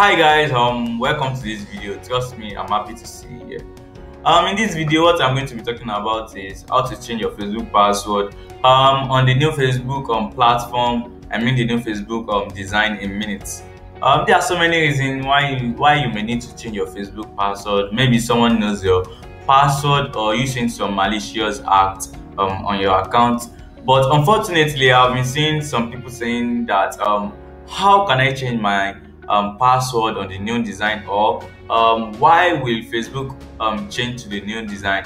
Hi guys, welcome to this video. Trust me, I'm happy to see you here. In this video, what I'm going to be talking about is how to change your Facebook password on the new Facebook platform. I mean the new Facebook design in minutes. There are so many reasons why you may need to change your Facebook password. Maybe someone knows your password or using some malicious act on your account. But unfortunately, I've been seeing some people saying that how can I change my password on the new design, or why will Facebook change to the new design?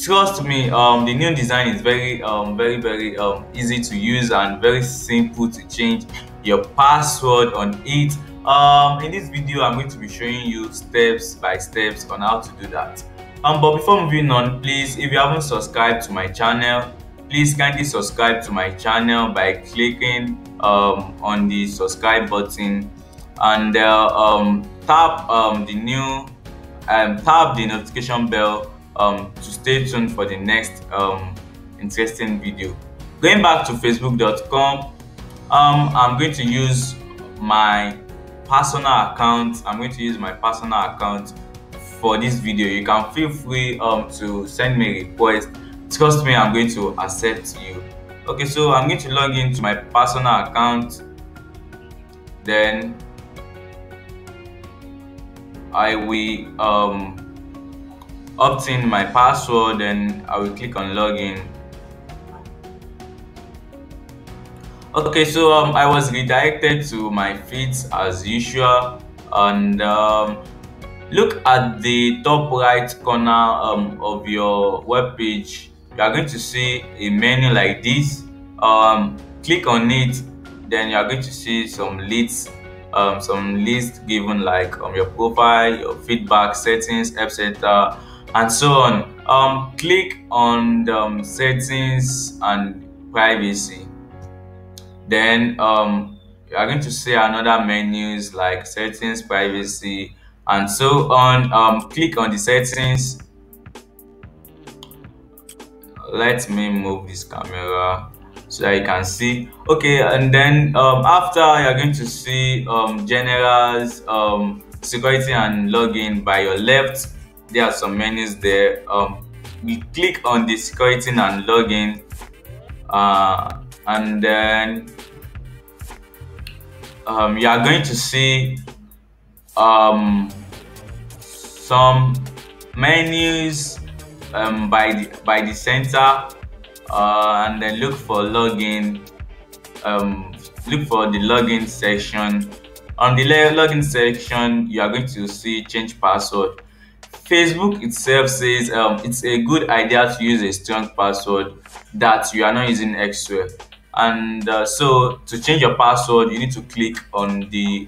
Trust me, the new design is very, very easy to use and very simple to change your password on it. In this video, I'm going to be showing you steps by steps on how to do that. But before moving on, please, if you haven't subscribed to my channel, please kindly subscribe to my channel by clicking on the subscribe button and tap the notification bell to stay tuned for the next interesting video. Going back to facebook.com, I'm going to use my personal account. For this video. You can feel free to send me a request. Trust me, I'm going to accept you. Okay, so I'm going to log into my personal account. Then I will opt in my password and I will click on login. Okay, so I was redirected to my feeds as usual, and look at the top right corner of your web page. You are going to see a menu like this. Click on it, then you are going to see some leads. Some list given like your profile, your feedback, settings, etc., and so on. Click on the settings and privacy. Then you are going to see another menus like settings, privacy, and so on. Click on the settings. Let me move this camera so that you can see. Okay, and then after, you're going to see generals, security and login. By your left, there are some menus there. We click on the security and login, and then you are going to see some menus by the center. And then look for login. Look for the login section. On the login section, you are going to see change password. Facebook itself says it's a good idea to use a strong password that you are not using elsewhere. And so to change your password, you need to click on the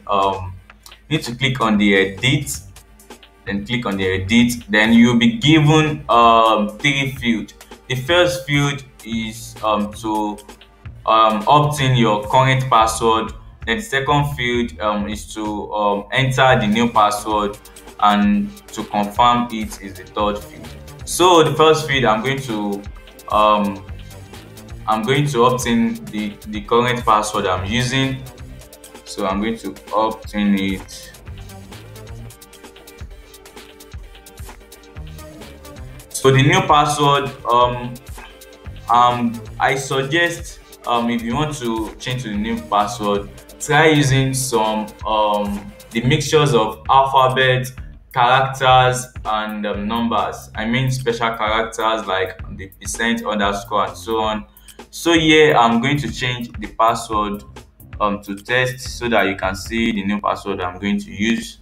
edit. Then click on the edit. Then you'll be given three fields. The first field is to opt in your current password. Then the second field is to enter the new password, and to confirm it is the third field. So the first field, I'm going to opt in the current password I'm using. So I'm going to opt in it. So the new password, I suggest if you want to change to the new password, try using some the mixtures of alphabet, characters, and numbers. I mean special characters like the percent, underscore, and so on. So yeah, I'm going to change the password to test so that you can see the new password I'm going to use.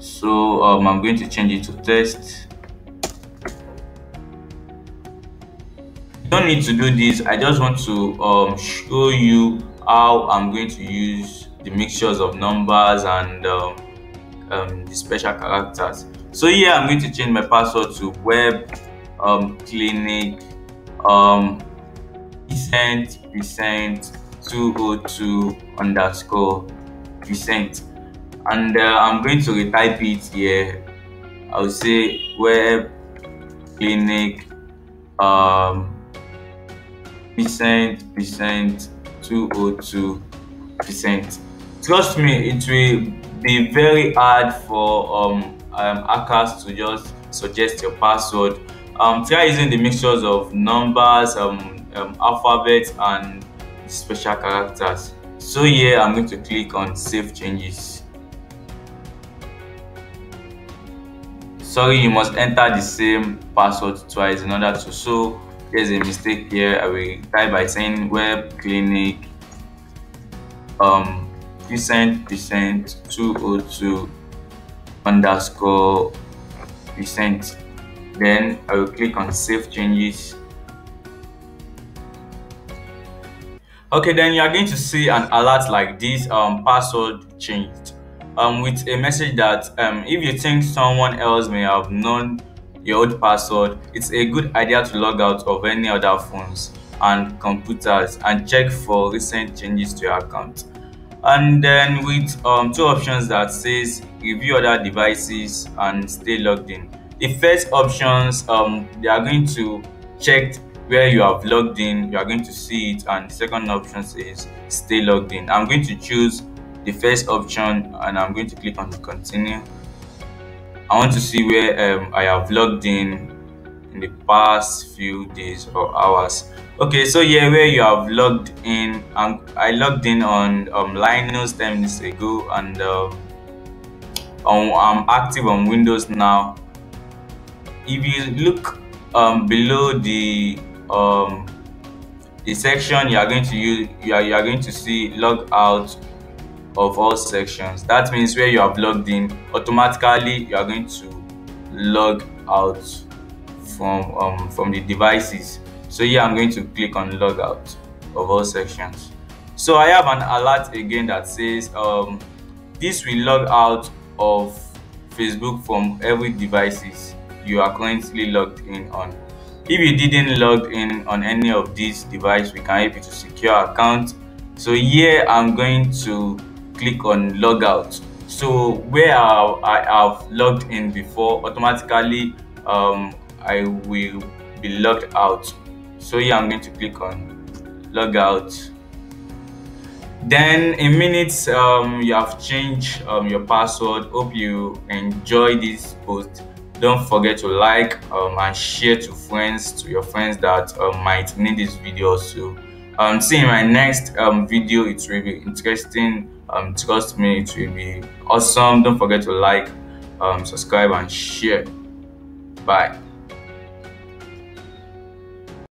So I'm going to change it to test. You don't need to do this. I just want to show you how I'm going to use the mixtures of numbers and the special characters. So here, I'm going to change my password to Web Clinic %% 202 %. And I'm going to retype it here. I'll say Web Clinic percent 202%. Trust me, it will be very hard for hackers to just suggest your password. Try using the mixtures of numbers, alphabets, and special characters. So here I'm going to click on Save Changes. Sorry, you must enter the same password twice in order to. So there's a mistake here. I will type by saying Web Clinic 202%. Then I will click on Save Changes. Okay, then you are going to see an alert like this, password changed, with a message that if you think someone else may have known your old password, it's a good idea to log out of any other phones and computers and check for recent changes to your account. And then with two options that says review other devices and stay logged in. The first options, they are going to check where you have logged in, you are going to see it, and the second option says stay logged in. I'm going to choose the first option and I'm going to click on continue. I want to see where I have logged in the past few days or hours. Okay, so yeah, where you have logged in, I logged in on Linux 10 minutes ago, and I'm active on Windows now. If you look below the section, you are going to see log out of all sections. That means where you have logged in, automatically you are going to log out from the devices. So here I'm going to click on log out of all sections. So I have an alert again that says this will log out of Facebook from every devices you are currently logged in on. If you didn't log in on any of these devices, we can help you to secure account. So here I'm going to click on log out. So where I have logged in before, automatically I will be logged out. So here I'm going to click on log out. Then in minutes, you have changed your password. Hope you enjoy this post. Don't forget to like and share to friends, to your friends that might need this video also. See you in my next video. It will be interesting. Trust me, it will be awesome. Don't forget to like, subscribe, and share. Bye.